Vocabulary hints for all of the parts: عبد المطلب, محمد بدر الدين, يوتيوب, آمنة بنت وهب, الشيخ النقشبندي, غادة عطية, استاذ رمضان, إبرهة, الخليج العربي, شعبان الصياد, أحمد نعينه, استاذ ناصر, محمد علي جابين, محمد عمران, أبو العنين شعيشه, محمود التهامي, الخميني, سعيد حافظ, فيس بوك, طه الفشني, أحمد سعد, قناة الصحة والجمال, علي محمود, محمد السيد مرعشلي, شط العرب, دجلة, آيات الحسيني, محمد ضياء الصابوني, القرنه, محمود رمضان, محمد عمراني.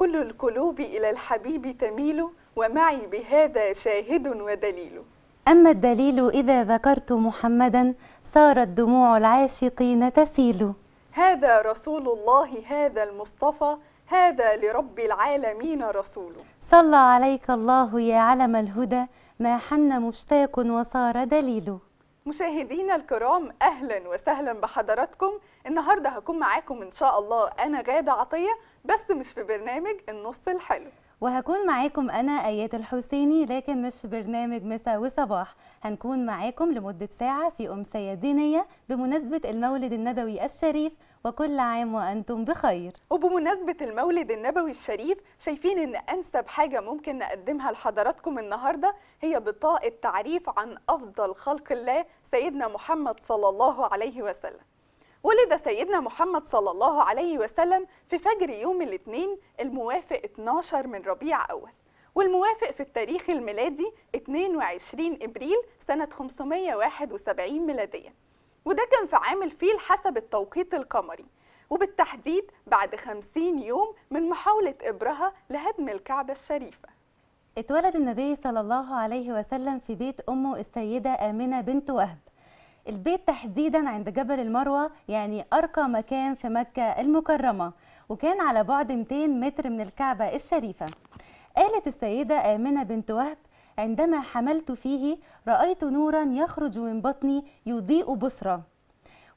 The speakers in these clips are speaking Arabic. كل القلوب إلى الحبيب تميل، ومعي بهذا شاهد ودليل. أما الدليل إذا ذكرت محمدا صارت دموع العاشقين تسيل. هذا رسول الله، هذا المصطفى، هذا لرب العالمين رسول. صلى عليك الله يا علم الهدى، ما حن مشتاق وصار دليل. مشاهدينا الكرام، أهلا وسهلا بحضراتكم. النهاردة هكون معاكم إن شاء الله أنا غادة عطية، بس مش في برنامج النص الحلو، وهكون معاكم أنا آيات الحسيني، لكن مش في برنامج مساء وصباح. هنكون معاكم لمدة ساعة في أمسية دينية بمناسبة المولد النبوي الشريف، وكل عام وأنتم بخير. وبمناسبة المولد النبوي الشريف، شايفين إن أنسب حاجة ممكن نقدمها لحضراتكم النهاردة هي بطاقة تعريف عن أفضل خلق الله سيدنا محمد صلى الله عليه وسلم. ولد سيدنا محمد صلى الله عليه وسلم في فجر يوم الاثنين الموافق 12 من ربيع أول، والموافق في التاريخ الميلادي 22 إبريل سنة 571 ميلاديا، وده كان في عام الفيل حسب التوقيت القمري، وبالتحديد بعد 50 يوم من محاولة إبرهة لهدم الكعبة الشريفة. اتولد النبي صلى الله عليه وسلم في بيت أمه السيدة آمنة بنت وهب. البيت تحديدا عند جبل المروة، يعني أرقى مكان في مكة المكرمة، وكان على بعد 200 متر من الكعبة الشريفة. قالت السيدة آمنة بنت وهب: عندما حملت فيه رأيت نورا يخرج من بطني يضيء بصرة.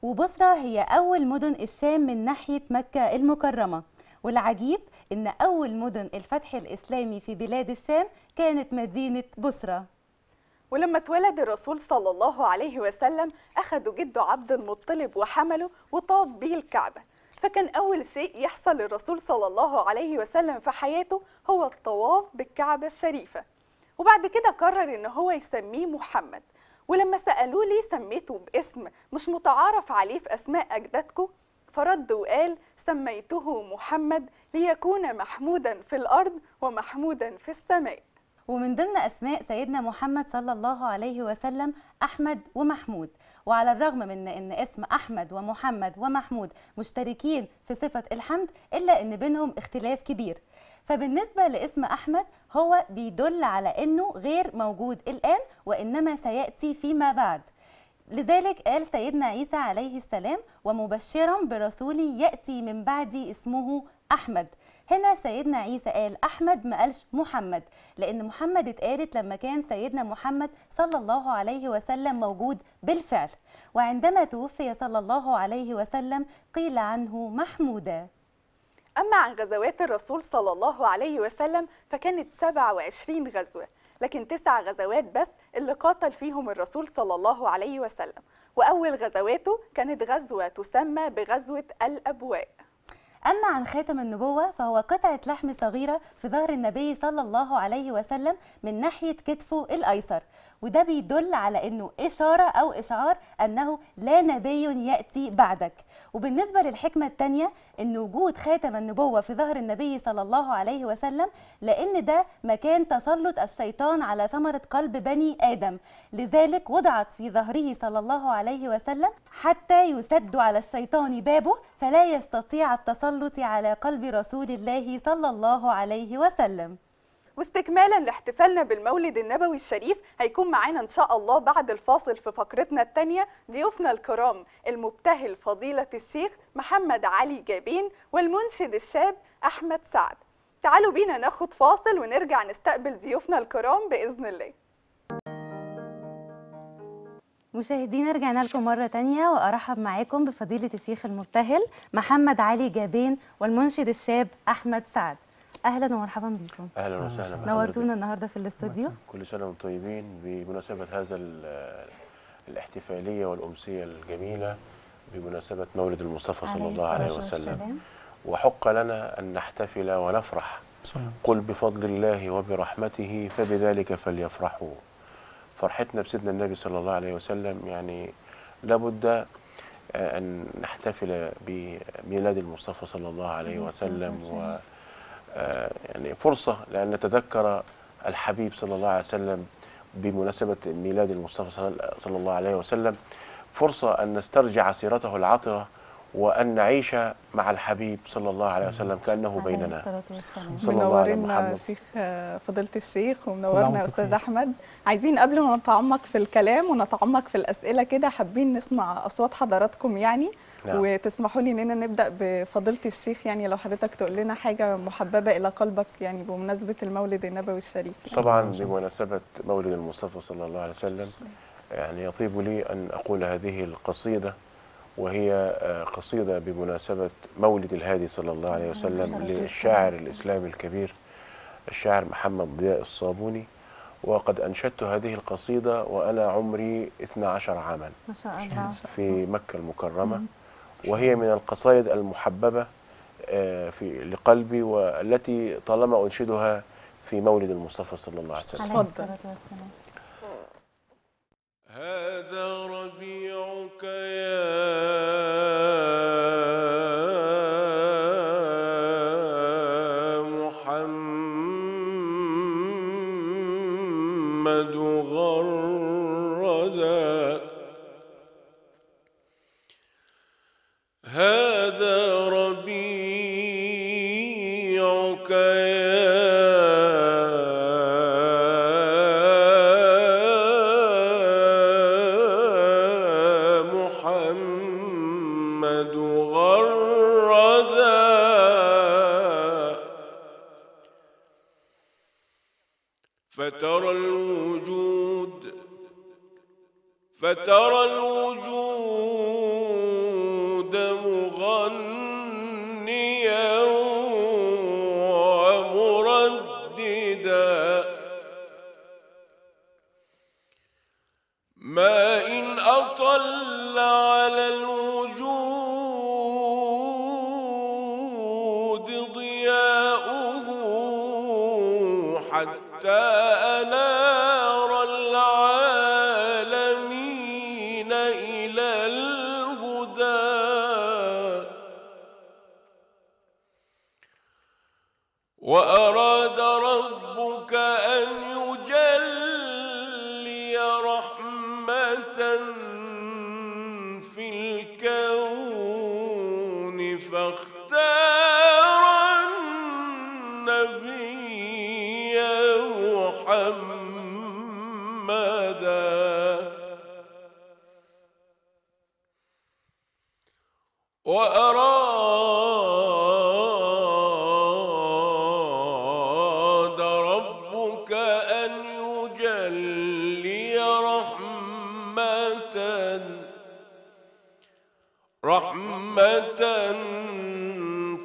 وبصرة هي أول مدن الشام من ناحية مكة المكرمة. والعجيب إن أول مدن الفتح الإسلامي في بلاد الشام كانت مدينة بصرة. ولما اتولد الرسول صلى الله عليه وسلم أخده جده عبد المطلب وحمله وطاف بيه الكعبة، فكان أول شيء يحصل للرسول صلى الله عليه وسلم في حياته هو الطواف بالكعبة الشريفة، وبعد كده قرر إن هو يسميه محمد. ولما سألوه ليه سميته باسم مش متعارف عليه في أسماء أجدادكم، فرد وقال: سميته محمد ليكون محمودا في الأرض ومحمودا في السماء. ومن ضمن أسماء سيدنا محمد صلى الله عليه وسلم أحمد ومحمود. وعلى الرغم من أن اسم أحمد ومحمد ومحمود مشتركين في صفة الحمد، إلا أن بينهم اختلاف كبير. فبالنسبة لاسم أحمد هو بيدل على أنه غير موجود الآن، وإنما سيأتي فيما بعد. لذلك قال سيدنا عيسى عليه السلام: ومبشرا برسول يأتي من بعدي اسمه أحمد. هنا سيدنا عيسى قال أحمد، ما قالش محمد، لأن محمد اتقالت لما كان سيدنا محمد صلى الله عليه وسلم موجود بالفعل. وعندما توفي صلى الله عليه وسلم قيل عنه محمودا. أما عن غزوات الرسول صلى الله عليه وسلم فكانت 27 غزوة، لكن 9 غزوات بس اللي قاتل فيهم الرسول صلى الله عليه وسلم، وأول غزواته كانت غزوة تسمى بغزوة الأبواء. أما عن خاتم النبوة فهو قطعة لحم صغيرة في ظهر النبي صلى الله عليه وسلم من ناحية كتفه الأيسر، وده بيدل على أنه إشارة أو إشعار أنه لا نبي يأتي بعدك. وبالنسبة للحكمة الثانية، أن وجود خاتم النبوة في ظهر النبي صلى الله عليه وسلم لأن ده مكان تسلط الشيطان على ثمرة قلب بني آدم، لذلك وضعت في ظهره صلى الله عليه وسلم حتى يسد على الشيطان بابه، فلا يستطيع التسلط على قلب رسول الله صلى الله عليه وسلم. واستكمالا لاحتفالنا بالمولد النبوي الشريف، هيكون معانا ان شاء الله بعد الفاصل في فقرتنا الثانيه ضيوفنا الكرام المبتهل فضيله الشيخ محمد علي جابين والمنشد الشاب احمد سعد. تعالوا بينا ناخد فاصل ونرجع نستقبل ضيوفنا الكرام باذن الله. مشاهدينا، رجعنا لكم مرة تانية وأرحب معاكم بفضيلة الشيخ المبتهل محمد علي جابين والمنشد الشاب أحمد سعد. أهلا ومرحبا بكم. أهلا وسهلا، نورتونا النهاردة في الاستوديو. كل سنة وانتم طيبين بمناسبة هذا الاحتفالية والأمسية الجميلة بمناسبة مولد المصطفى صلى الله عليه وسلم، وحق لنا أن نحتفل ونفرح. قل بفضل الله وبرحمته فبذلك فليفرحوا. فرحتنا بسيدنا النبي صلى الله عليه وسلم يعني لابد أن نحتفل بميلاد المصطفى صلى الله عليه وسلم، و يعني فرصة لأن نتذكر الحبيب صلى الله عليه وسلم بمناسبة ميلاد المصطفى صلى الله عليه وسلم، فرصة أن نسترجع سيرته العطرة وأن نعيش مع الحبيب صلى الله عليه وسلم كأنه بيننا. منورنا شيخ فضيلة الشيخ ومنورنا أستاذ أحمد. عايزين قبل ما نتعمق في الكلام ونتعمق في الأسئلة كده حابين نسمع أصوات حضراتكم يعني. نعم. وتسمحوا لي إننا نبدأ بفضيلة الشيخ، يعني لو حضرتك تقول لنا حاجة محببة إلى قلبك يعني بمناسبة المولد النبوي الشريف. يعني طبعا بمناسبة مولد المصطفى صلى الله عليه وسلم يعني يطيب لي أن أقول هذه القصيدة، وهي قصيدة بمناسبة مولد الهادي صلى الله عليه وسلم للشاعر الإسلامي الكبير الشاعر محمد ضياء الصابوني، وقد أنشدت هذه القصيدة وأنا عمري 12 عاما في مكة المكرمة، وهي من القصائد المحببة في لقلبي والتي طالما أنشدها في مولد المصطفى صلى الله عليه وسلم. تفضل. هذا ربيعك يا محمد غردا، هذا ربيعك يا فترى الوجود مغنيا ومرددا، ما إن أطل على الوجود ضياؤه حتى وأراد ربك أن يجلي رحمة في الكون فاختار النبي محمدا، رحمة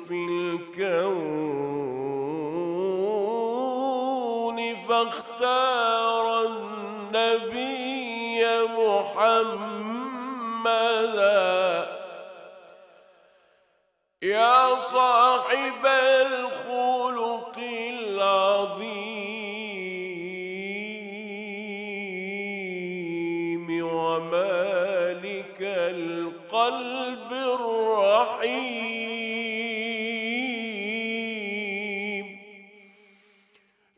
في الكون فاختار النبي محمدا. يا صاحب الخلق العظيم ومالك القلب الرحيم،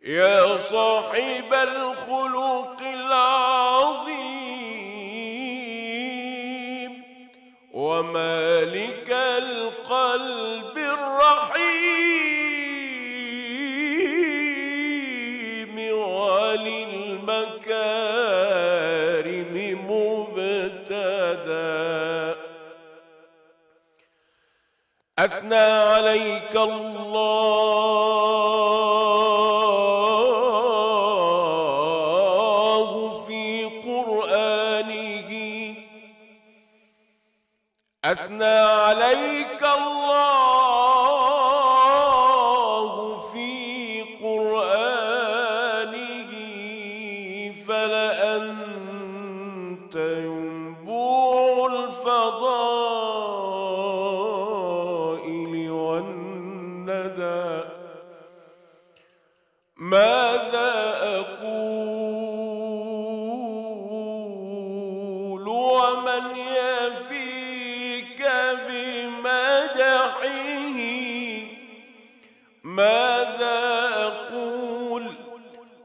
يا صاحب الخلق العظيم ومالك القلب الرحيم، وللمكارم مبتدا. أثنى عليك الله في قرآنه، أثنى عليك الله في قرآنه، فلأنت ينبوع الفضاء ماذا أقول ومن يفيك بمدحه، ماذا أقول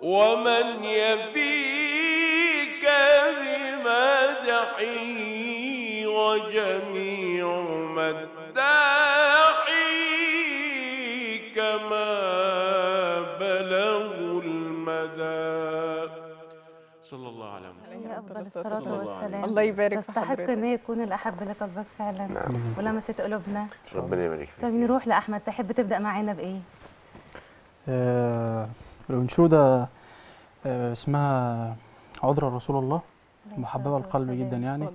ومن يفيك بمدحه، وجميع من كما بلغوا المدى. صلى الله على محمد. الله يبارك فيك. تستحق ان يكون الاحب لك ربك فعلا. نعم. ولمست قلوبنا. ربنا يبارك فيك. طب نروح لاحمد، تحب تبدا معانا بايه؟ الانشوده اسمها عذر رسول الله، محببه القلب جدا يعني.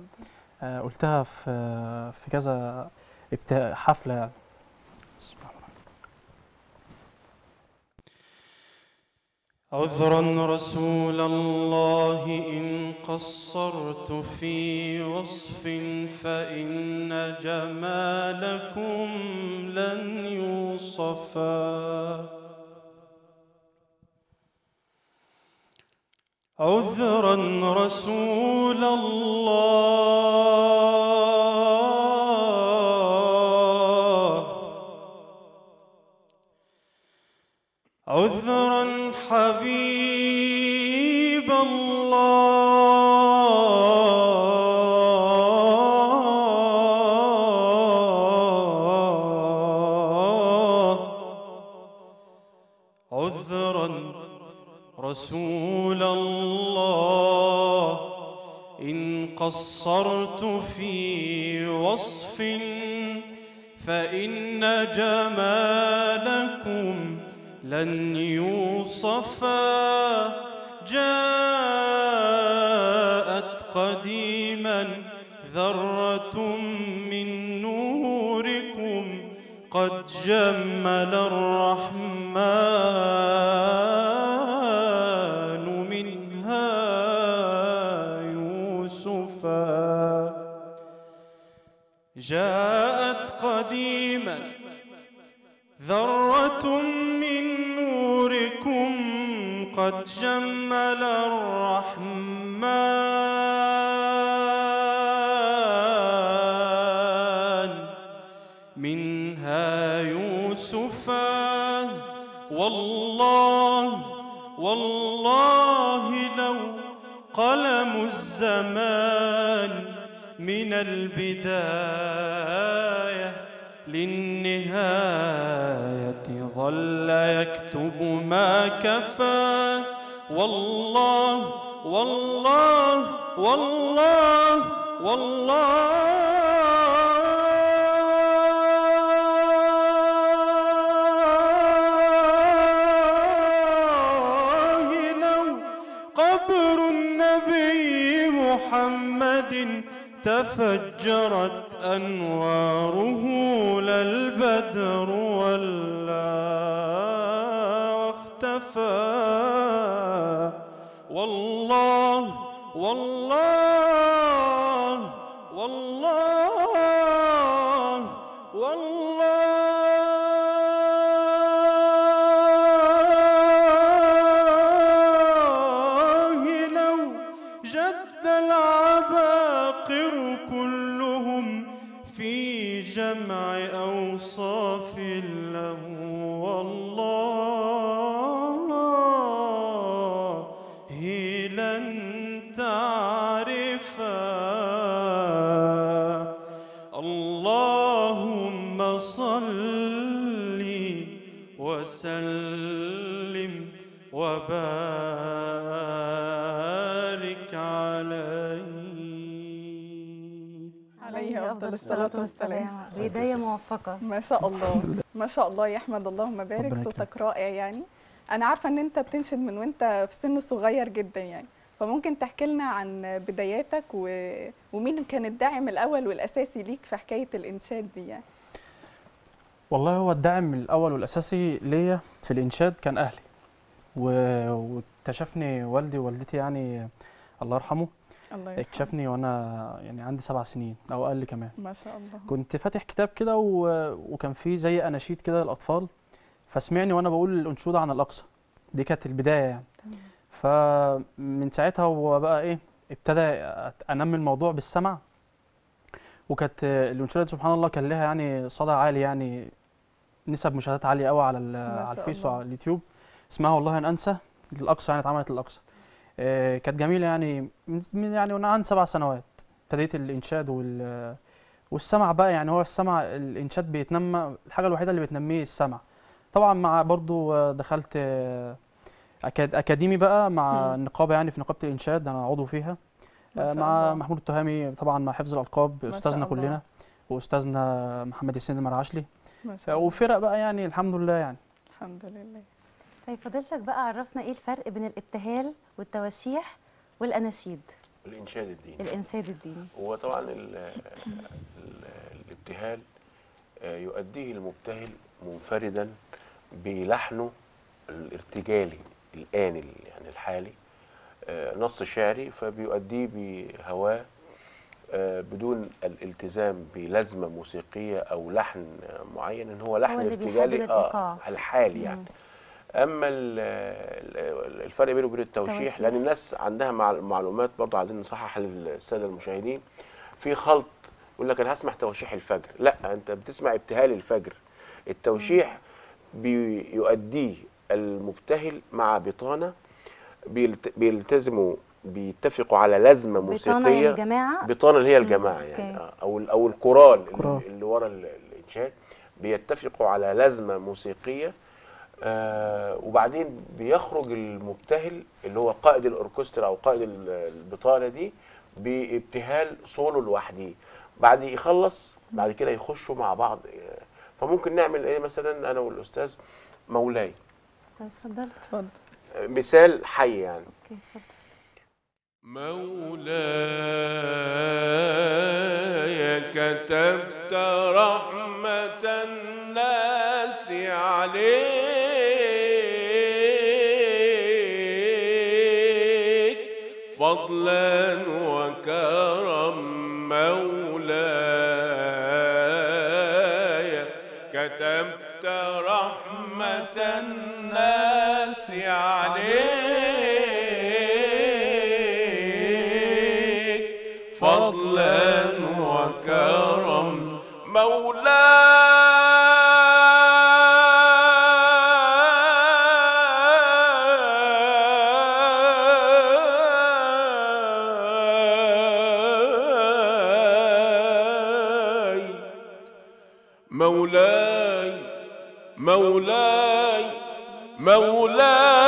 قلتها في كذا حفله يعني. عذرا رسول الله إن قصرت في وصف، فإن جمالكم لن يوصفا. عذرا رسول الله، عذرا حبيب الله، عذرا رسول الله إن قصرت في وصف، فإن جمالكم لن يوصفا. جاءت قديما ذرة من نوركم، قد جمل الرحمن منها يوسفا. جاءت قديما ذرة قد جمل الرحمن منها يوسفا. والله والله لو قلم الزمان من البداية للنهاية ظل يكتب ما كفى. والله والله والله والله لو قبر النبي محمد تفجرت أنواره للبدر ولا واختفى. والله والله والله والله لو جد العباقر كلهم في جمع أوصاف له. والله لن تعرفا. اللهم صل وسلم وبارك عليه. عليه أفضل الصلاة والسلام. بداية موفقة ما شاء الله. ما شاء الله يا أحمد، اللهم بارك. صوتك رائع يعني. أنا عارفة إن أنت بتنشد من وأنت في سن صغير جدا يعني، فممكن تحكي لنا عن بداياتك ومين كان الداعم الأول والأساسي ليك في حكاية الإنشاد دي يعني؟ والله هو الداعم الأول والأساسي ليا في الإنشاد كان أهلي، واكتشفني والدي ووالدتي يعني الله يرحمه. اكتشفني وانا يعني عندي 7 سنين او اقل كمان. ما شاء الله. كنت فاتح كتاب كده وكان فيه زي اناشيد كده للاطفال، فسمعني وانا بقول الانشوده عن الاقصى. دي كانت البدايه يعني. فمن ساعتها هو بقى ايه ابتدى انمي الموضوع بالسمع، وكانت الانشوده سبحان الله كان لها يعني صدى عالي يعني، نسب مشاهدات عاليه قوي على الفيس وعلى اليوتيوب. اسمها والله ان انسى للاقصى يعني، اتعملت للاقصى. كانت جميله يعني يعني وانا عندي 7 سنوات ابتديت الانشاد والسمع بقى يعني. هو السمع الانشاد بيتنمى، الحاجه الوحيده اللي بتنميه السمع، طبعا مع برضو دخلت اكاديمي بقى مع النقابه، يعني في نقابه الانشاد انا عضو فيها مع محمود التهامي طبعا، مع حفظ الالقاب استاذنا كلنا واستاذنا محمد السيد مرعشلي، وفرق بقى يعني الحمد لله يعني. الحمد لله. طيب فضيلتك بقى عرفنا ايه الفرق بين الابتهال والتوشيح والاناشيد؟ الانشاد الديني. الانشاد الديني هو طبعا الابتهال يؤديه المبتهل منفردا بلحنه الارتجالي الآني يعني الحالي، نص شعري، فبيؤديه بهواه بدون الالتزام بلازمه موسيقيه او لحن معين، ان هو لحن ارتجالي الحالي يعني. اما الفرق بينه وبين التوشيح، لان الناس عندها معلومات برضه عايزين نصحح للساده المشاهدين، في خلط يقول لك انا هسمع توشيح الفجر، لا انت بتسمع ابتهال الفجر. التوشيح بيؤديه المبتهل مع بطانه، بيلتزموا بيتفقوا على لازمه موسيقيه، بطانه هي الجماعه، بطانه اللي هي الجماعه يعني او الكورال اللي ورا الانشاد، بيتفقوا على لازمه موسيقيه وبعدين بيخرج المبتهل اللي هو قائد الاوركسترا او قائد البطانه دي بابتهال سولو لوحده. بعد يخلص بعد كده يخشوا مع بعض، فممكن نعمل ايه مثلا انا والاستاذ مولاي. طيب اتفضل اتفضل مثال حي يعني. اوكي اتفضل. مولاي كتبت رحمة الناس عليك فضلا وكرم، مولاي كتبت رحمة الناس عليك فضلا وكرم، مولاي مولاي مولاي مولاي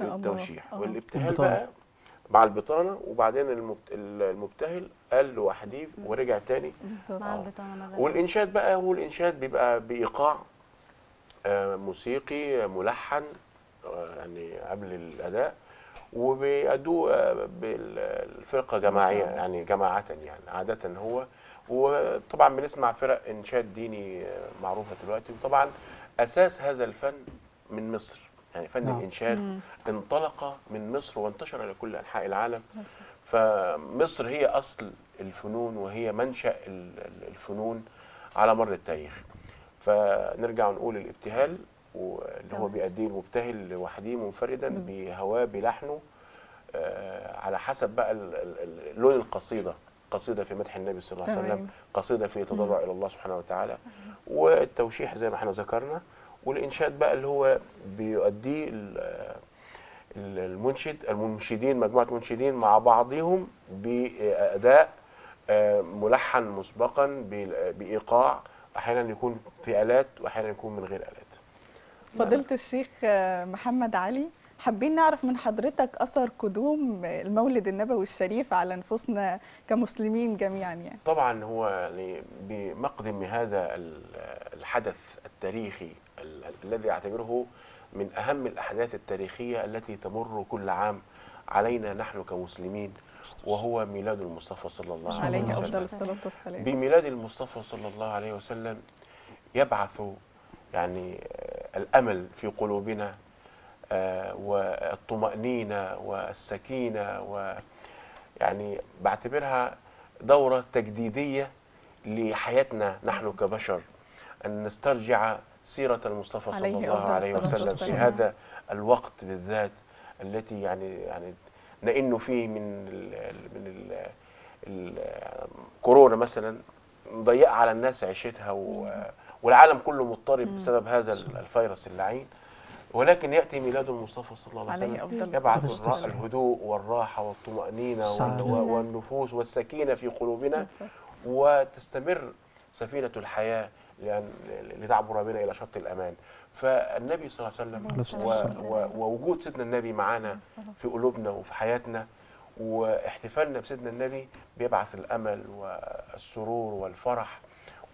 التوشيح والابتهال بقى مع البطانه، وبعدين المبتهل قال لوحديه ورجع تاني مع البطانه. والانشاد بقى هو الانشاد بيبقى بايقاع موسيقي ملحن يعني قبل الاداء، وبيأدوه بالفرقه جماعيه يعني جماعه يعني عاده هو. وطبعا بنسمع فرق انشاد ديني معروفه دلوقتي، وطبعا اساس هذا الفن من مصر يعني فن الإنشاد انطلق من مصر وانتشر إلى كل أنحاء العالم. فمصر هي أصل الفنون وهي منشأ الفنون على مر التاريخ. فنرجع نقول الابتهال اللي هو بيأديه المبتهل لوحده منفردا بهواه بلحنه على حسب بقى لون القصيدة، قصيدة في مدح النبي صلى الله عليه وسلم، قصيدة في تضرع إلى الله سبحانه وتعالى، والتوشيح زي ما احنا ذكرنا، والإنشاد بقى اللي هو بيؤديه المنشد المنشدين مجموعة منشدين مع بعضهم بأداء ملحن مسبقا بإيقاع، أحيانا يكون في آلات وأحيانا يكون من غير آلات. فضيلة الشيخ محمد علي، حابين نعرف من حضرتك أثر قدوم المولد النبوي الشريف على نفوسنا كمسلمين جميعا يعني. طبعا هو يعني بمقدم هذا الحدث التاريخي الذي أعتبره من أهم الأحداث التاريخية التي تمر كل عام علينا نحن كمسلمين، وهو ميلاد المصطفى صلى الله عليه وسلم. أفضل الصلاة والسلام. بميلاد المصطفى صلى الله عليه وسلم يبعث يعني الأمل في قلوبنا والطمأنينة والسكينة، ويعني بعتبرها دورة تجديدية لحياتنا نحن كبشر، أن نسترجع سيرة المصطفى صلى الله عليه وسلم في هذا الوقت بالذات التي يعني نئن فيه من الكورونا مثلا، مضيقة على الناس عيشتها والعالم كله مضطرب بسبب هذا الفيروس اللعين، ولكن يأتي ميلاد المصطفى صلى الله عليه وسلم يبعث الهدوء والراحة والطمأنينة والنفوس والسكينة في قلوبنا، وتستمر سفينة الحياة لتعبر بنا إلى شط الأمان. فالنبي صلى الله عليه وسلم ووجود سيدنا النبي معنا في قلوبنا وفي حياتنا، واحتفالنا بسيدنا النبي بيبعث الأمل والسرور والفرح.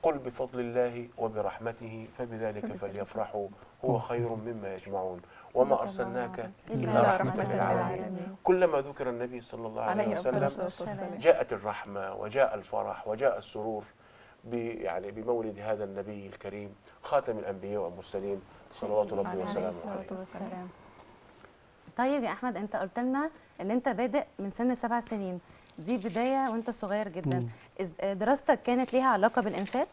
قل بفضل الله وبرحمته فبذلك فليفرحوا هو خير مما يجمعون وما أرسلناك إلا رحمة للعالمين. كلما ذكر النبي صلى الله عليه وسلم جاءت الرحمة وجاء الفرح وجاء السرور يعني بمولد هذا النبي الكريم خاتم الأنبياء والمرسلين صلوات ربي وسلامه عليه. طيب يا أحمد، أنت قلت لنا أن أنت بادئ من سن 7 سنين، دي بداية وأنت صغير جدا. دراستك كانت ليها علاقة بالإنشاد؟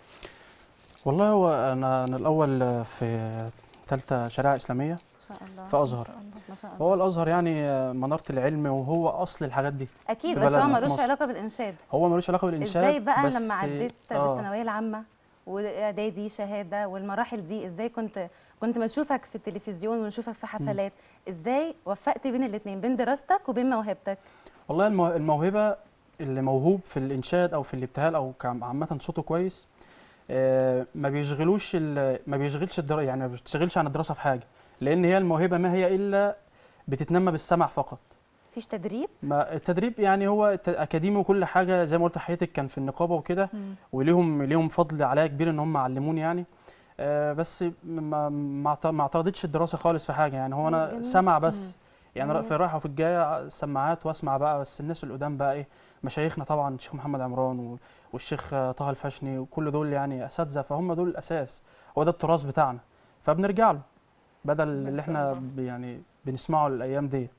والله هو أنا الأول في ثالثة شريعة إسلامية في أزهر، هو الأزهر يعني منارة العلم وهو أصل الحاجات دي أكيد، بس هو ملوش علاقة بالإنشاد. هو ملوش علاقة بالإنشاد. إزاي بقى لما عديت بالثانوية العامة وإعدادي شهادة والمراحل دي، إزاي كنت بنشوفك في التلفزيون ونشوفك في حفلات، إزاي وفقت بين الاتنين، بين دراستك وبين موهبتك؟ والله الموهبة اللي موهوب في الإنشاد أو في الابتهال أو عامة صوته كويس، ما بيشغلش الدراسة، يعني ما بتشغلش عن الدراسة في حاجة، لأن هي الموهبة ما هي إلا بتتنمى بالسمع فقط. مفيش تدريب؟ ما التدريب يعني هو أكاديمي وكل حاجة، زي ما قلت لحضرتك كان في النقابة وكده، وليهم فضل عليا كبير إن هم علموني يعني، بس ما اعترضتش الدراسة خالص في حاجة، يعني هو أنا سمع بس، يعني في الرايحة وفي الجاية السماعات وأسمع بقى. بس الناس القدام بقى إيه، مشايخنا طبعا الشيخ محمد عمران والشيخ طه الفشني وكل دول يعني أساتذة، فهم دول الأساس، هو ده التراث بتاعنا، فبنرجع له بدل اللي احنا يعني بنسمعه الايام ديت.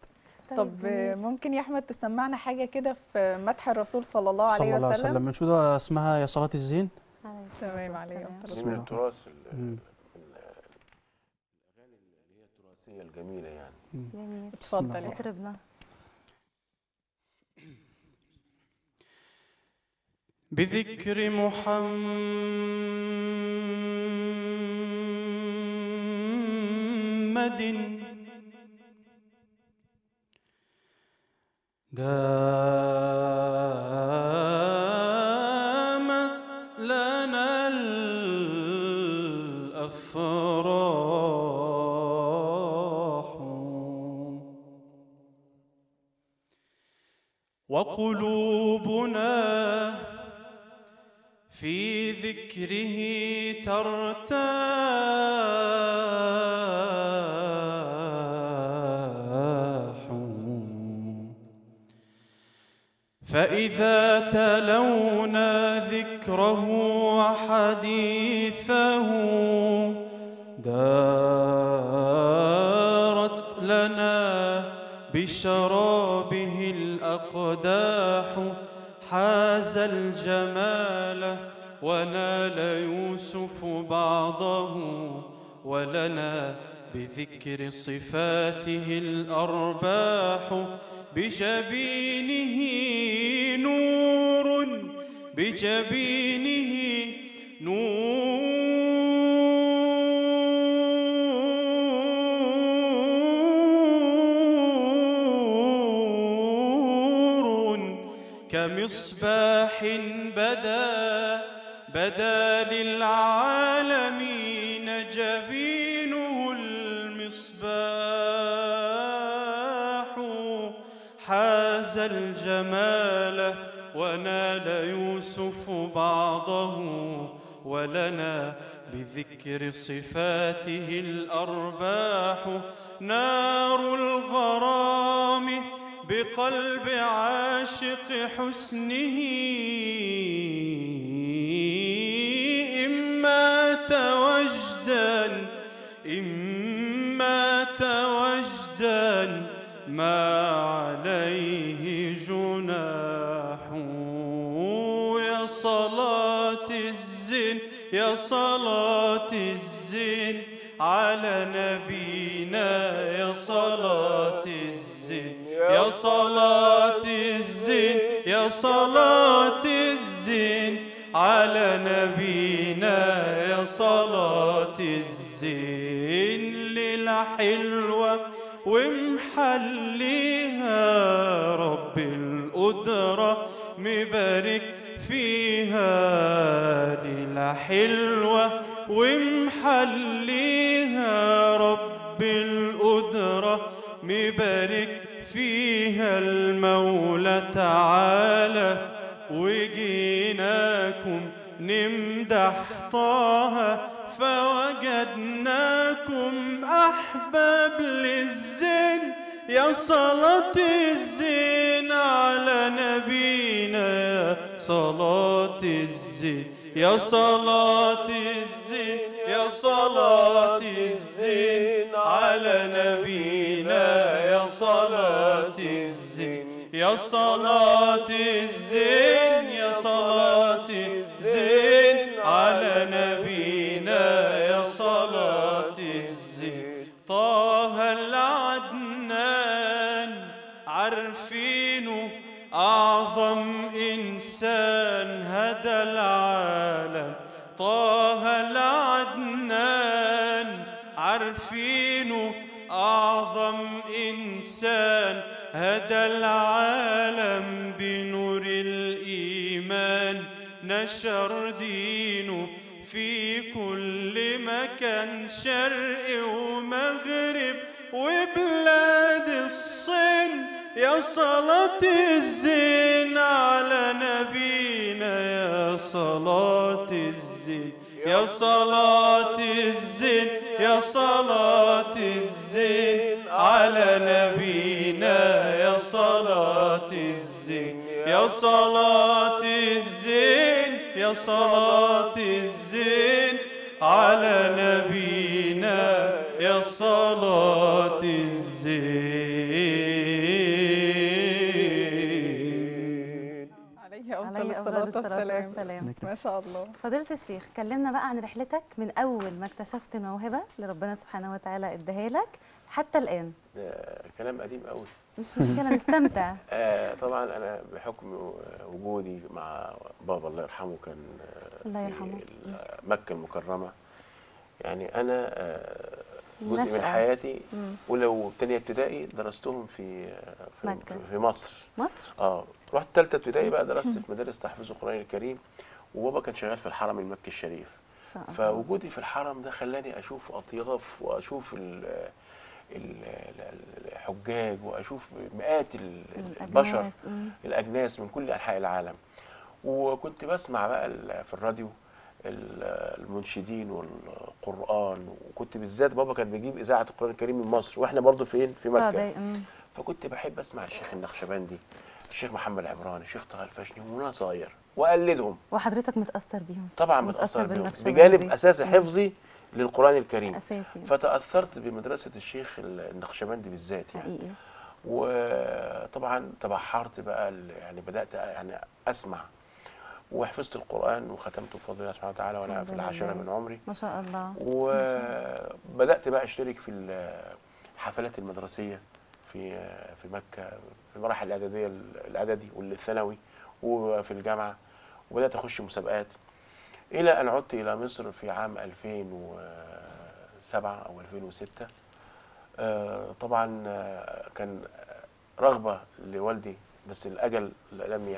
طب ممكن يا احمد تسمعنا حاجه كده في مدح الرسول صلى الله عليه وسلم؟ صلى الله عليه وسلم بنشوف ده، اسمها يا صلاه الزين. تمام عليك. من التراث، الاغاني اللي هي التراثيه الجميله يعني. جميل، اتفضل اقربنا. بذكر محمد دامت لنا الأفراح وقلوبنا في ذكره ترتاح، فإذا تلونا ذكره وحديثه دارت لنا بشرابه الأقداح، حاز الجمال ونال يوسف بعضه، ولنا بذكر صفاته الأرباح، بجبينه نور، بجبينه كمصباح بدا للعالمين جبينه المصباح، حاز الجمال ونال يوسف بعضه، ولنا بذكر صفاته الأرباح نار الغرام بقلب عاشق حسنه إما توجدا ما عليه جناح يا صلاة الزين يا صلاة الزين على نبينا يا صلاة الزين يا صلاة الزين يا صلاة الزين على نبينا يا صلاة الزين للحلوة ومحليها رب القدرة مبارك فيها للحلوة ومحليها رب القدرة مبارك فيها المولى تعالى وجيناكم نمدح طه فوجدناكم أحباب للزين يا صلاة الزين على نبينا يا صلاة الزين يا صلاة الزين يا صلاة الزين على نبينا يا صلاة الزين يا صلاة الزين يا صلاة الزين على نبينا يا صلاة الزين طه العدنان عارفينه أعظم إنسان هدى العالم طه العدنان عارفينه أعظم إنسان هدى العالم بنور الإيمان نشر دينه في كل مكان شرق ومغرب وبلاد الصين يا صلاة الزين على نبينا يا صلاة الزين يا صلاة الزين يا صلاة الزين على نبينا يا صلاة الزين يا صلاة الزين يا صلاة الزين على نبينا يا صلاة الزين عليه أفضل الصلاة والسلام. ما شاء الله. فضيلة الشيخ، كلمنا بقى عن رحلتك من أول ما اكتشفت الموهبة اللي ربنا سبحانه وتعالى اداها لك حتى الآن. كلام قديم قوي. مش مشكلة نستمتع. طبعا أنا بحكم وجودي مع بابا الله يرحمه كان الله يرحمه مكة المكرمة، يعني أنا جزء من حياتي ولو تانية ابتدائي درستهم في مكة. في مصر. رحت تالتة ابتدائي بقى درست في مدارس تحفيظ القرآن الكريم، وبابا كان شغال في الحرم المكي الشريف، فوجودي في الحرم ده خلاني أشوف أطياف وأشوف الحجاج واشوف مئات البشر الاجناس من كل انحاء العالم، وكنت بسمع بقى في الراديو المنشدين والقران، وكنت بالذات بابا كان بيجيب اذاعه القران الكريم من مصر واحنا برضه فين؟ في مكه. فكنت بحب اسمع الشيخ النقشبندي، الشيخ محمد عمراني، الشيخ طه الفشني وانا صغير واقلدهم. وحضرتك متاثر بيهم؟ طبعا متاثر بيهم بجانب اساس حفظي للقرآن الكريم أساسي. فتأثرت بمدرسة الشيخ النقشبندي بالذات يعني حقيقي. وطبعا تبحرت بقى يعني بدأت يعني أسمع وحفظت القرآن وختمته بفضل الله سبحانه وتعالى وأنا في العاشرة من عمري ما شاء الله. وبدأت بقى أشترك في الحفلات المدرسية في مكة في المراحل الإعدادية الإعدادي والثانوي وفي الجامعة، وبدأت أخش مسابقات إلى أن عدت إلى مصر في عام 2007 أو 2006. طبعا كان رغبة لوالدي بس الأجل لم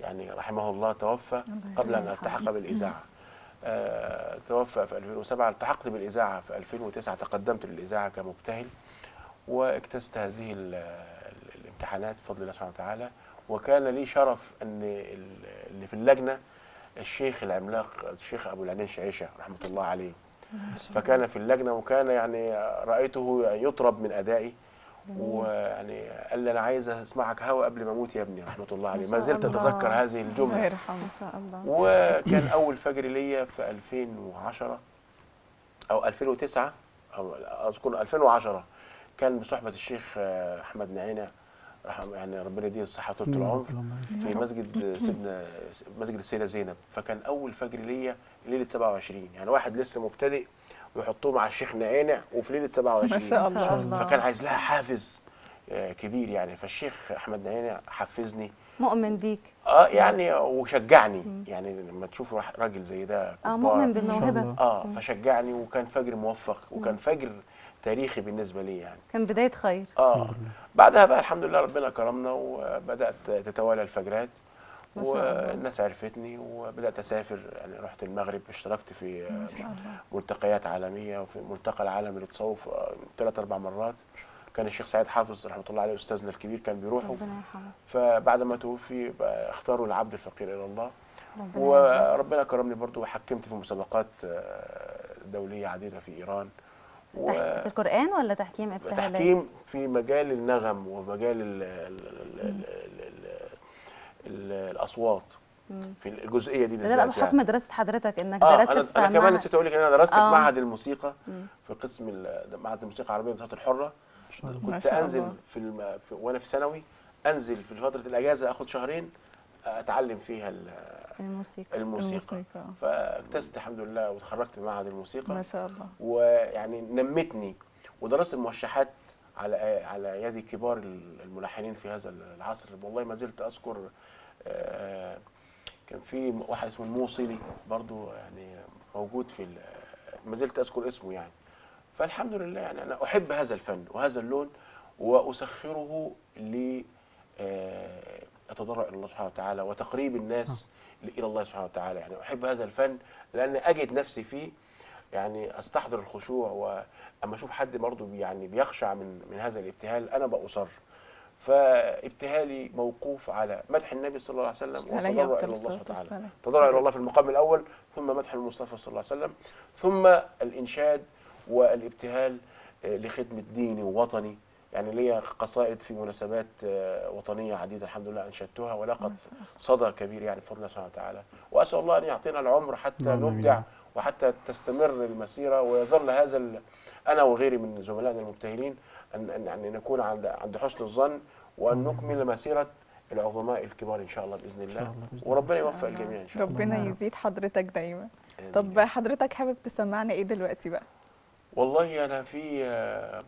يعني رحمه الله توفى قبل أن ألتحق بالإذاعة. توفى في 2007، التحقت بالإذاعة في 2009، تقدمت للإذاعة كمبتهل واجتزت هذه الامتحانات بفضل الله سبحانه وتعالى، وكان لي شرف أن اللي في اللجنة الشيخ العملاق الشيخ أبو العنين شعيشه رحمة الله عليه، فكان في اللجنة وكان يعني رأيته يطرب من أدائي، ويعني قال لي أنا عايز أسمعك هوا قبل ما أموت يا ابني رحمة الله عليه، ما زلت أتذكر هذه الجملة الله يرحمه. ما شاء الله. وكان أول فجر ليا في 2010 أو 2009 أو أذكر 2010 كان بصحبة الشيخ أحمد نعينه يعني ربنا يديه الصحة طول العمر في مسجد سيدنا مسجد السيدة زينب، فكان أول فجر ليا ليلة 27، يعني واحد لسه مبتدئ ويحطوه مع الشيخ نعينه وفي ليلة 27 ما شاء الله، فكان عايز لها حافز كبير يعني، فالشيخ أحمد نعينه حفزني مؤمن بيك يعني وشجعني يعني لما تشوف راجل زي ده مؤمن بالموهبة فشجعني، وكان فجر موفق وكان فجر تاريخي بالنسبه لي يعني، كان بدايه خير بعدها بقى الحمد لله ربنا كرمنا وبدات تتوالى الفجرات والناس عرفتني وبدات اسافر، يعني رحت المغرب اشتركت في ملتقيات عالميه وفي ملتقى العالمي للتصوف 3-4 مرات، كان الشيخ سعيد حافظ رحمه الله عليه استاذنا الكبير كان بيروحوا، فبعد ما توفي اختاروا العبد الفقير الى الله، وربنا كرمني برضو وحكمت في مسابقات دوليه عديده في ايران في القرآن ولا تحكيم ابتهالات؟ تحكيم في مجال النغم ومجال ال الأصوات في الجزئية دي بالذات. ده بقى بحكم دراسة حضرتك إنك درست أنا كمان نسيت أقول لك إن أنا درست في معهد الموسيقى في قسم معهد الموسيقى العربية للصوت الحرة، كنت أنزل في وأنا في ثانوي أنزل في فترة الأجازة آخد شهرين أتعلم فيها الموسيقى. فاكتست الحمد لله وتخرجت من معهد الموسيقى ما شاء الله، ويعني نمتني ودرست الموشحات على يد كبار الملحنين في هذا العصر، والله ما زلت اذكر كان في واحد اسمه الموصلي برضو يعني موجود في ما زلت اذكر اسمه يعني، فالحمد لله يعني انا احب هذا الفن وهذا اللون واسخره ل اتضرع الى الله سبحانه وتعالى وتقريب الناس إلى الله سبحانه وتعالى، يعني أحب هذا الفن لأن أجد نفسي فيه، يعني أستحضر الخشوع وأما أشوف حد برضه يعني بيخشع من هذا الابتهال أنا بأصر، فابتهالي موقوف على مدح النبي صلى الله عليه وسلم والتضرع إلى الله سبحانه وتعالى، التضرع إلى الله في المقام الأول ثم مدح المصطفى صلى الله عليه وسلم ثم الإنشاد والابتهال لخدمة ديني ووطني، يعني ليا قصائد في مناسبات وطنيه عديده الحمد لله انشدتها ولقد صدى كبير يعني بفضل الله سبحانه وتعالى، واسال الله ان يعطينا العمر حتى نبدع وحتى تستمر المسيره ويظل هذا انا وغيري من زملائنا المبتهلين ان يعني نكون عند حسن الظن وان نكمل مسيره العظماء الكبار ان شاء الله باذن الله، وربنا يوفق الجميع ان شاء الله. ربنا يزيد حضرتك دايما. طب حضرتك حابب تسمعنا ايه دلوقتي بقى؟ والله أنا في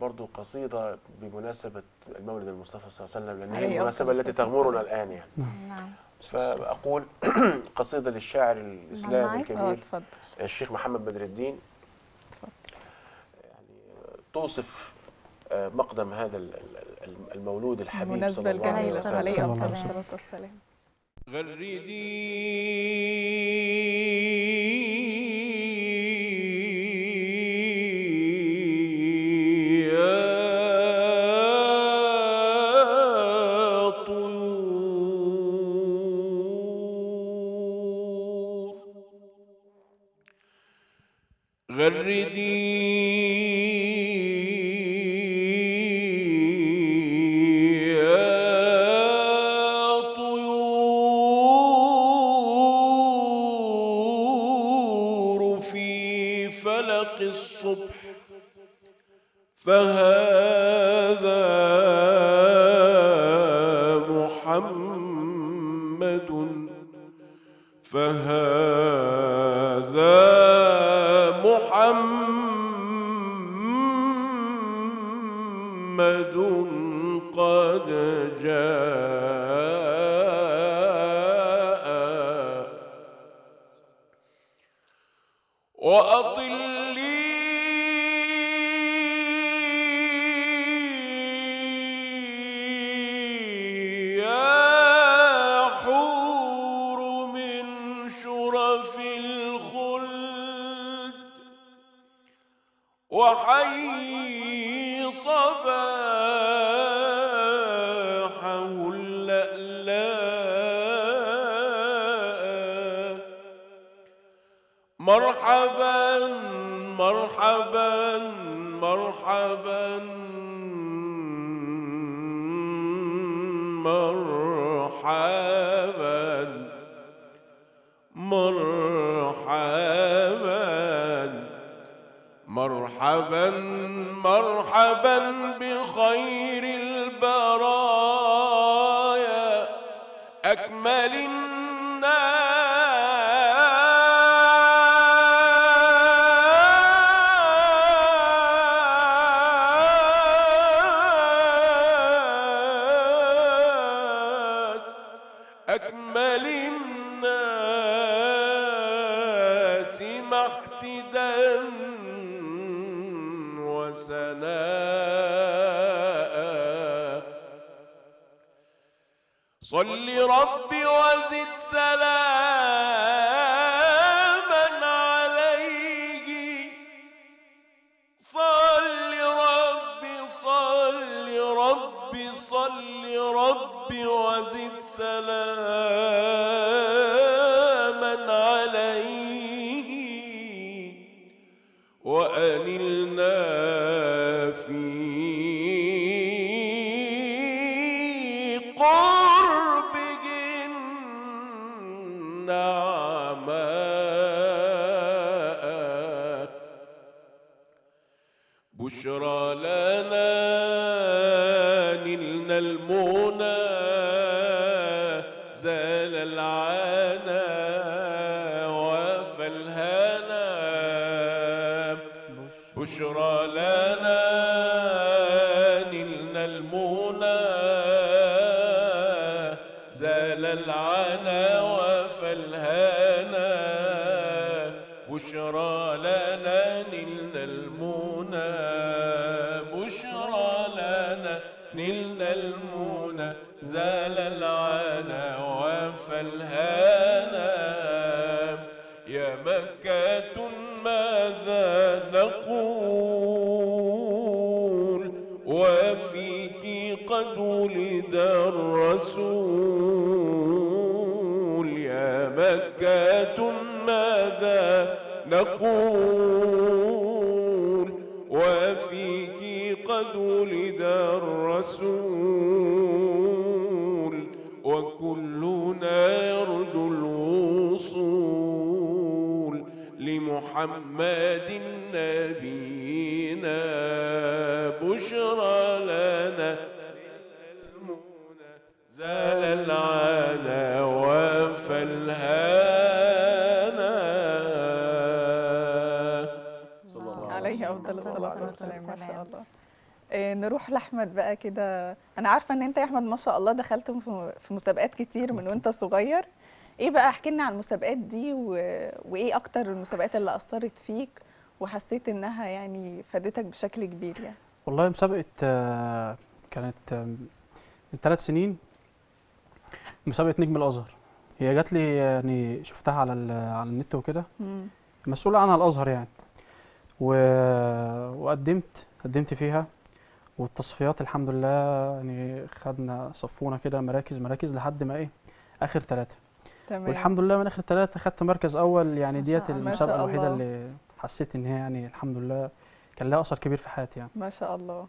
برضو قصيدة بمناسبة المولد المصطفى صلى الله عليه وسلم، لأن هي المناسبة التي تغمرنا الآن يعني. نعم. فأقول قصيدة للشاعر الإسلامي الكبير الشيخ محمد بدر الدين. يعني توصف مقدم هذا المولود الحبيب صلى الله عليه وسلم. غردي يا طيور في فلق الصبح فهذا محمد فهذا محمد قد جاء وأطلي يا حور من شرف وحي صباحه اللألاء مرحبا مرحبا مرحبا مرحبا مرحبا مرحبا مرحبا بخير البرايا أكمل الناس أكمل الناس محتدا وسناء. صل رب وزد سلاما عليه. صل رب صل رب صل رب وزد سلاما عليه وأنلنا في قربك النعماء. بشرى لنا نلنا المنى زال العنا وافى الهنا. بشرى لنا نلنا المنى زال العنا وافى الهنا. بشرى لنا نلنا المنى بشرى لنا نلنا المنى زال العنا وافى الهنا. يا مكة ماذا نقول وفيك قد ولد الرسول. يا مكة ماذا نقول وفيك قد ولد الرسول وكلنا يرجو الوصول لمحمد نبينا. بشرى لنا زال العنا وافى الهنا. عليه أفضل الصلاة والسلام. ما شاء الله. نروح لاحمد بقى كده. انا عارفه ان انت يا احمد ما شاء الله دخلت في مسابقات كتير من وانت صغير. ايه بقى، احكي لنا عن المسابقات دي وايه اكتر المسابقات اللي اثرت فيك وحسيت انها يعني فادتك بشكل كبير يعني؟ والله مسابقه كانت من 3 سنين، مسابقه نجم الازهر. هي جات لي يعني شفتها على النت وكده، مسؤوله عنها الازهر يعني، وقدمت فيها، والتصفيات الحمد لله يعني خدنا صفونا كده مراكز لحد ما اخر 3. تمام. والحمد لله من اخر 3 خدت مركز اول يعني. ديت المسابقه الوحيده اللي حسيت ان هي يعني الحمد لله كان لها اثر كبير في حياتي يعني. ما شاء الله،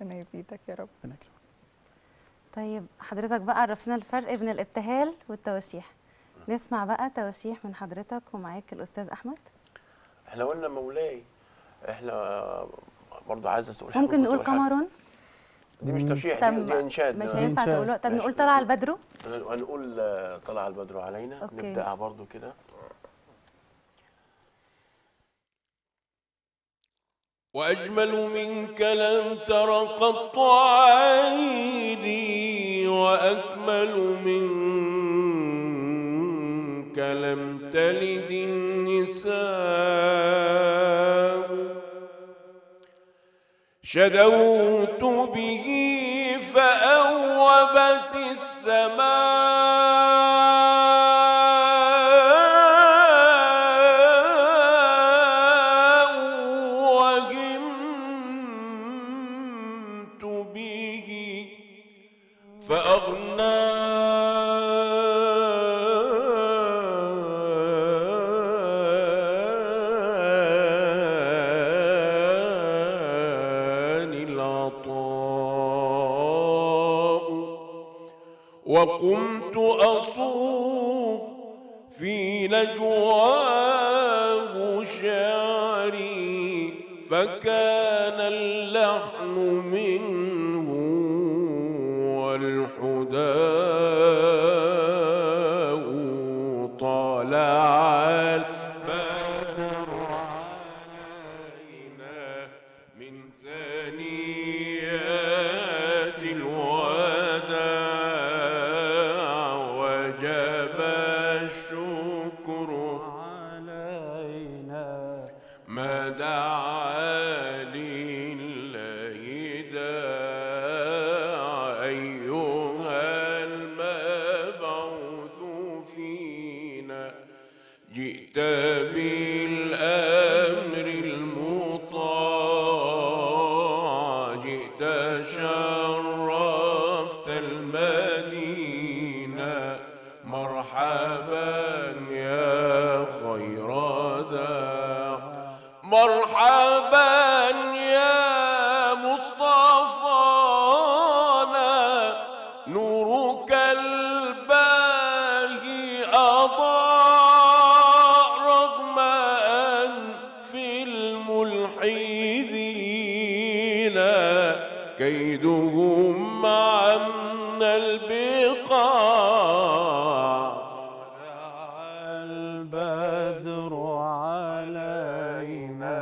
ربنا يزيدك يا رب. ربنا يكرمك. طيب حضرتك بقى عرفنا الفرق بين الابتهال والتوشيح، نسمع بقى توشيح من حضرتك ومعاك الاستاذ احمد. احنا قلنا مولاي، احنا برضه عايزه تقول حاجه. ممكن نقول قمر، دي مش توشيح، دي انشاد، مش هينفع تقوله. طب نقول طلع البدر، هنقول طلع البدر علينا. أوكي. نبداها برضه كده. واجمل منك لم تر قط عيني، واكمل منك لم تلد النساء. شدوت به فأوبت السماء، وهمت به فأغنى وقمت أصوب في نجواه شعري فكان اللحن منه والحداء طلع البدر علينا من ثنيات الوداع وجب الشكر علينا ما دعا لله داع أيها المبعوث فينا جئت بالأمر المطاع جئت شرفت المدينة مرحبا يا خير داع مرحبا يا مصطفانا نورك الباهي أضاء رغم أن في الملحدين كيدهم عنا البقاع طلع البدر علينا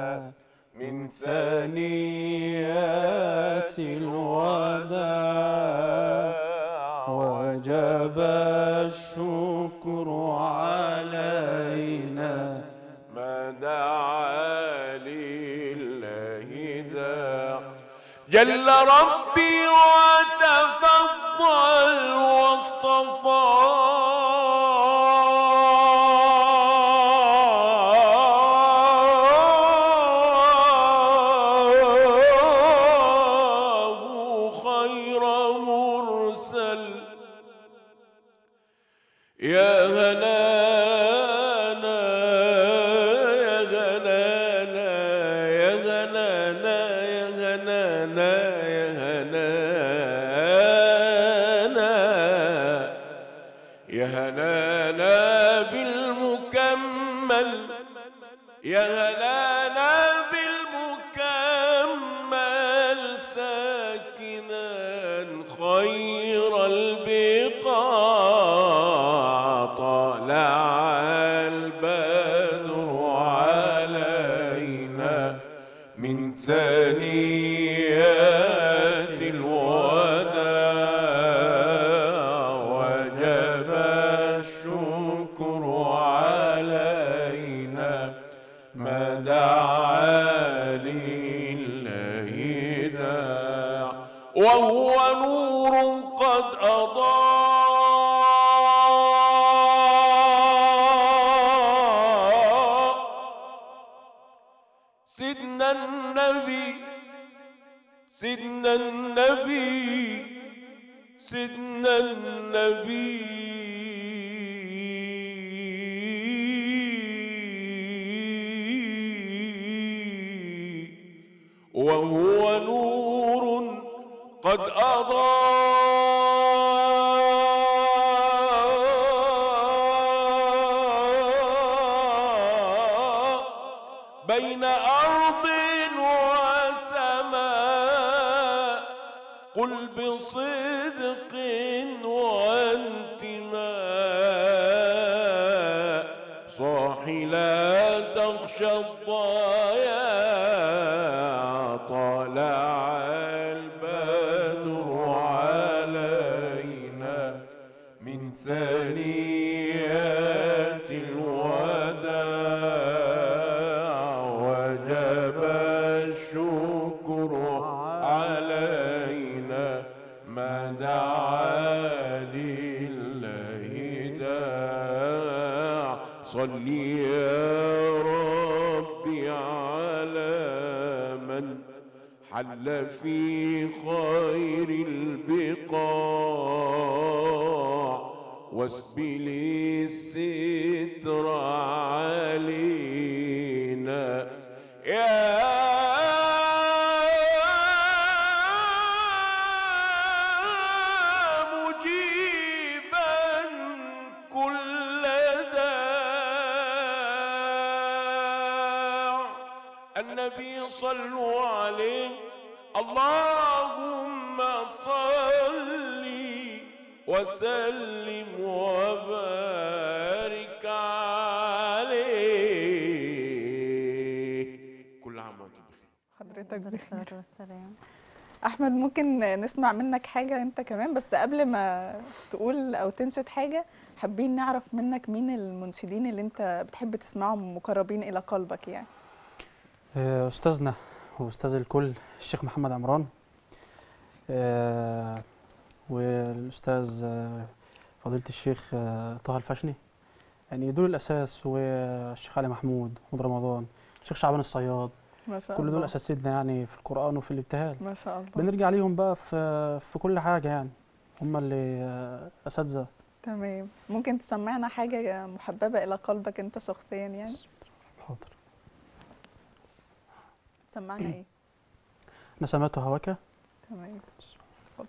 من ثنيات الوداع وجب الشكر علينا ما دعا لله داع جل ربي وتفضل واصطفى يا غنانا يا غنانا يا غنانا يا غنانا يا غنانا يا غنانا بالمكمل يا غنانا بالمكمل ساكنا خير البقاع طلع البدر علينا من ثنيات الوداع وجب الشكر علينا ما دعا لله داع وهو نور قد أضاء سيدنا النبي سيدنا النبي وهو نور قد أضاء بين أرض قل بصدق وانتماء صاحي لا تخشى الضياع طلع البدر علينا من ثنيات الوداع وجب الشكر علينا ما دعا لله داع صل يا ربي على من حل في خير البقاع واسبل الستر علينا يا صلوا عليه. اللهم صل وسلم وبارك عليه. كل عام وانتم بخير. حضرتك بالخير والسلام. أحمد ممكن نسمع منك حاجة أنت كمان، بس قبل ما تقول أو تنشد حاجة حابين نعرف منك مين المنشدين اللي أنت بتحب تسمعهم مقربين إلى قلبك يعني. أستاذنا وأستاذ الكل الشيخ محمد عمران، والأستاذ فضيلة الشيخ طه الفشني، يعني دول الأساس، والشيخ علي محمود، محمود رمضان، الشيخ شعبان الصياد، ما شاء الله. كل دول اساسيتنا يعني في القران وفي الابتهال، ما شاء الله. بنرجع ليهم بقى في كل حاجه، يعني هم اللي اساتذه. تمام، ممكن تسمعنا حاجه محببه الى قلبك انت شخصيا يعني؟ حاضر. تسمعنا ايه؟ نسمات هواك. تمام، اتفضل.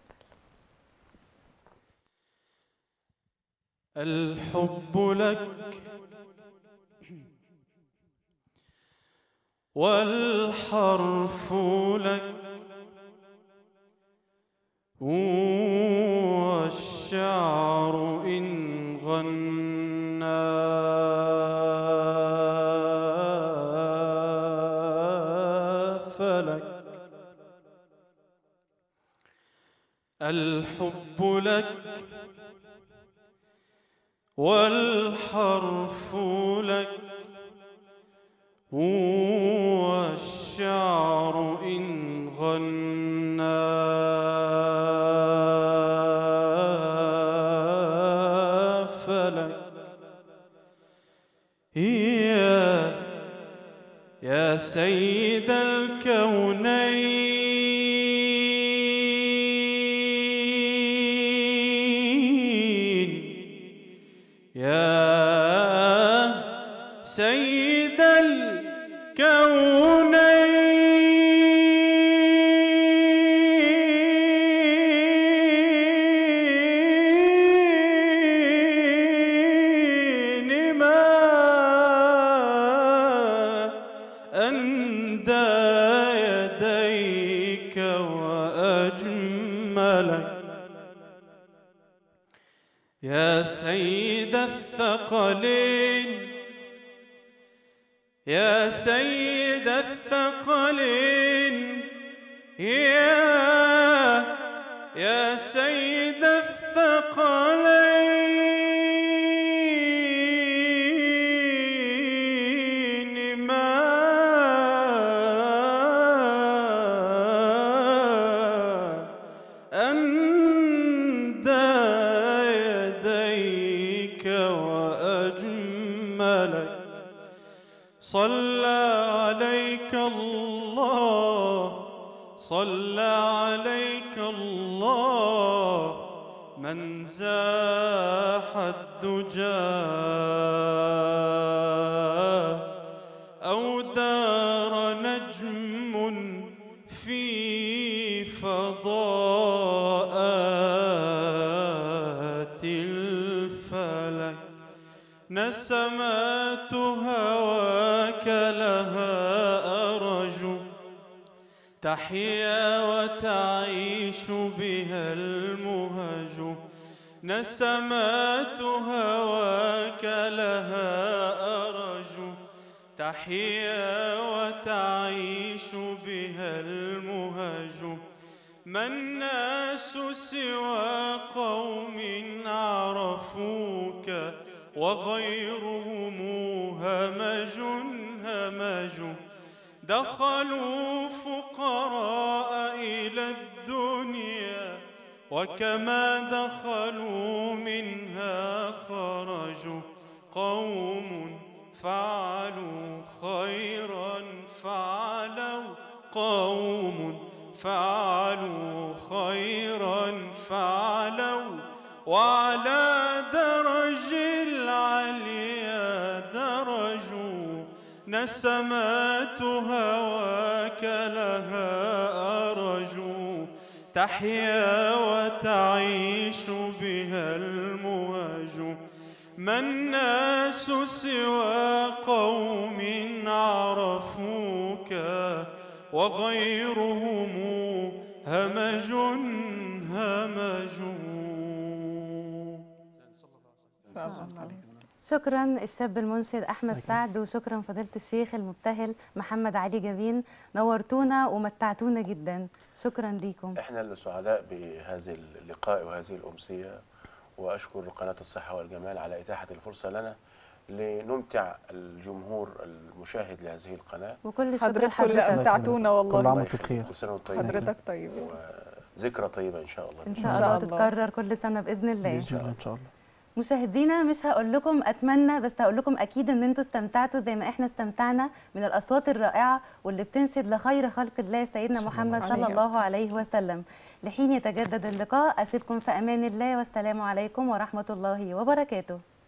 الحب لك والحرف لك والشعر إن غنى فلك. الحب لك والحرف لك والشعر إن غنى فلك. يا سيد الكونين، يا سيد الكونين ما أندى يديك وأجملك. يا سيد الثقلين، يا سيد الثقلين، يا سيد الثقلين ما أندى يديك وأجملك. صلى عليك الله، صلى عليك الله، من زاح الدجى أو دار نجم في فضاءات الفلك. نسمات هواك لها أرجو، تحيا وتعيش بها المهج. نسمات هواك لها أرجو، تحيا وتعيش بها المهج. ما الناس سوى قوم عرفوك وغيرهم همج همج. دخلوا فقراء إلى الدنيا وكما دخلوا منها خرجوا. قوم فعلوا خيرا فعلوا، قوم فعلوا خيرا فعلوا، وعلى درج العليا درجوا. نسمات هواك لها أرجو، تحيا وتعيش بها المهج. ما الناس سوى قوم عرفوك وغيرهم همج همج. شكرا الشاب المنشد أحمد سعد، وشكرا فضيلة الشيخ المبتهل محمد علي جابين، نورتونا ومتعتونا جدا، شكرا ليكم. احنا اللي سعداء بهذا اللقاء وهذه الأمسية، وأشكر قناة الصحة والجمال على إتاحة الفرصة لنا لنمتع الجمهور المشاهد لهذه القناة. وكل الشكر لحضرتك، امتعتونا والله. كل عام وانتم بخير، كل سنة وانتم طيبين، حضرتك طيب، وذكرى طيبة إن شاء الله. إن شاء الله تتكرر كل سنة بإذن الله. بإذن الله إن شاء الله. مشاهدينا مش هقول لكم اتمنى، بس هقول لكم اكيد ان انتم استمتعتوا زي ما احنا استمتعنا من الاصوات الرائعه واللي بتنشد لخير خلق الله سيدنا محمد صلى الله عليه وسلم. لحين يتجدد اللقاء اسيبكم في امان الله، والسلام عليكم ورحمه الله وبركاته.